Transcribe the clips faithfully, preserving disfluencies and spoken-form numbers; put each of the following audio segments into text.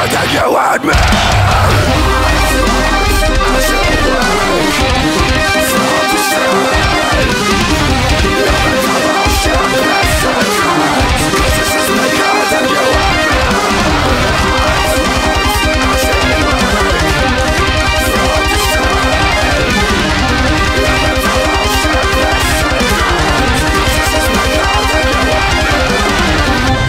more than you and me. As you wake from the sky, your commotion is so bright. This is bigger than you and me. As you wake from the sky, your commotion is so bright. This is bigger than you and me.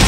you.